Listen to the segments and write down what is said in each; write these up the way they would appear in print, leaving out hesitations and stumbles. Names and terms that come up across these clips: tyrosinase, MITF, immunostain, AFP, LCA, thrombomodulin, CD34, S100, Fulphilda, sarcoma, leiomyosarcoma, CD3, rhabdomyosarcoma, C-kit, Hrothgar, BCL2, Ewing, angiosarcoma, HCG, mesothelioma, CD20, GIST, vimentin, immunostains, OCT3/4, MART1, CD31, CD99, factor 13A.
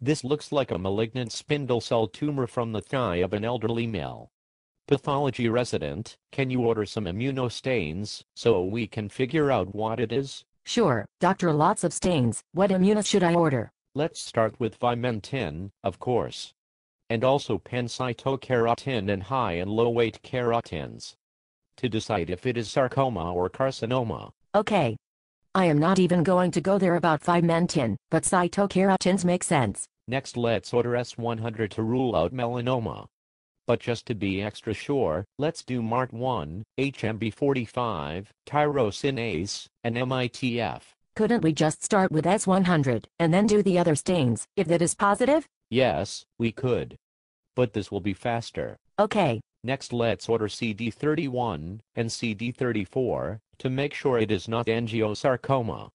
This looks like a malignant spindle cell tumor from the thigh of an elderly male. Pathology resident, can you order some immunostains so we can figure out what it is? Sure, doctor, lots of stains. What immuno should I order? Let's start with vimentin, of course. And also pancytokeratin and high and low weight keratins. To decide if it is sarcoma or carcinoma. Okay. I am not even going to go there about vimentin, but cytokeratins make sense. Next let's order S100 to rule out melanoma. But just to be extra sure, let's do MART1, HMB45, tyrosinase, and MITF. Couldn't we just start with S100, and then do the other stains, if that is positive? Yes, we could. But this will be faster. Okay. Next let's order CD31, and CD34, to make sure it is not angiosarcoma.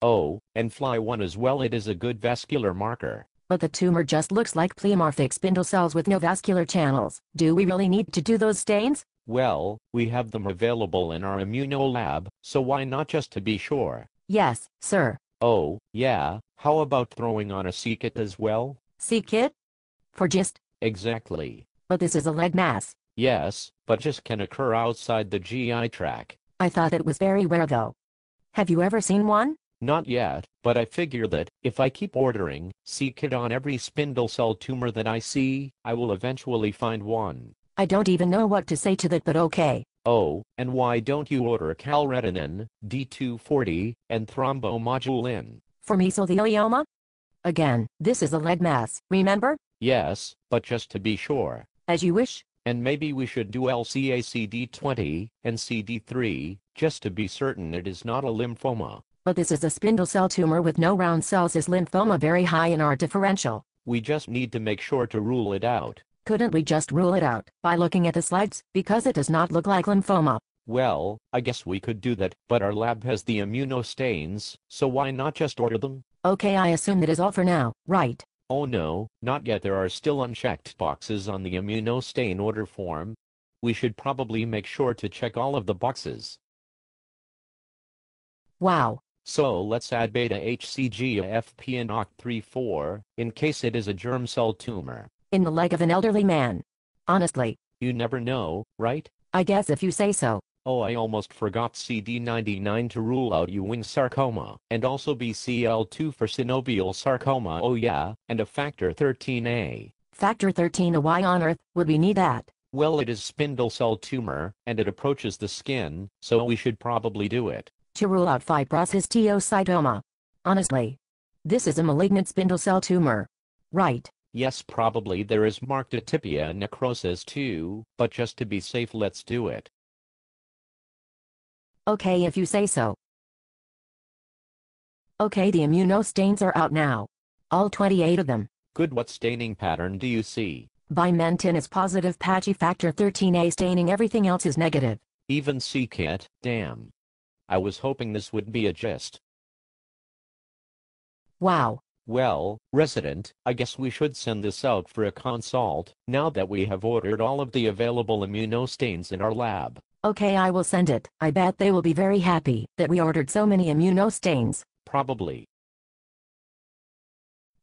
Oh, and Fly1 as well, it is a good vascular marker. But the tumor just looks like pleomorphic spindle cells with no vascular channels. Do we really need to do those stains? Well, we have them available in our immunolab, so why not just to be sure? Yes, sir. Oh, yeah, how about throwing on a C-kit as well? C-kit? For GIST? Exactly. But this is a leg mass. Yes, but GIST can occur outside the GI tract. I thought it was very rare though. Have you ever seen one? Not yet, but I figure that, if I keep ordering C-kit on every spindle cell tumor that I see, I will eventually find one. I don't even know what to say to that, but okay. Oh, and why don't you order calretinin, D240, and thrombomodulin? For mesothelioma? Again, this is a lead mass, remember? Yes, but just to be sure. As you wish. And maybe we should do LCA CD20, and CD3, just to be certain it is not a lymphoma. But this is a spindle cell tumor with no round cells. Is lymphoma very high in our differential? We just need to make sure to rule it out. Couldn't we just rule it out by looking at the slides, because it does not look like lymphoma? Well, I guess we could do that, but our lab has the immunostains, so why not just order them? Okay, I assume that is all for now, right? Oh no, not yet. There are still unchecked boxes on the immunostain order form. We should probably make sure to check all of the boxes. Wow. So let's add beta HCG AFP and OCT3/4, in case it is a germ cell tumor. In the leg of an elderly man. Honestly. You never know, right? I guess if you say so. Oh, I almost forgot CD99 to rule out Ewing sarcoma, and also BCL2 for synovial sarcoma. Oh yeah, and a factor 13A. Factor 13A, why on earth would we need that? Well, it is spindle cell tumor, and it approaches the skin, so we should probably do it. To rule out fibroschistocytoma. Honestly. This is a malignant spindle cell tumor. Right. Yes, probably there is marked atypia necrosis too, but just to be safe let's do it. Okay, if you say so. Okay, the immunostains are out now. All 28 of them. Good, what staining pattern do you see? Bimentin is positive, patchy factor 13A staining, everything else is negative. Even C-kit, damn. I was hoping this would be a GIST. Wow. Well, resident, I guess we should send this out for a consult, now that we have ordered all of the available immunostains in our lab. Okay, I will send it. I bet they will be very happy that we ordered so many immunostains. Probably.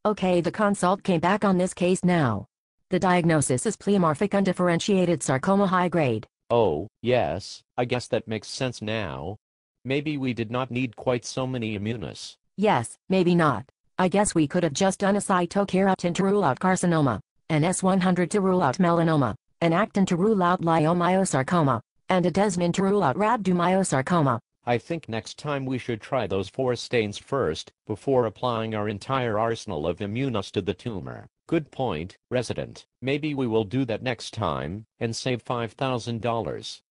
Okay, the consult came back on this case now. The diagnosis is pleomorphic undifferentiated sarcoma high grade. Oh, yes, I guess that makes sense now. Maybe we did not need quite so many immunos. Yes, maybe not. I guess we could have just done a cytokeratin to rule out carcinoma, an S100 to rule out melanoma, an actin to rule out leiomyosarcoma, and a desmin to rule out rhabdomyosarcoma. I think next time we should try those four stains first, before applying our entire arsenal of immunos to the tumor. Good point, resident. Maybe we will do that next time, and save $5,000.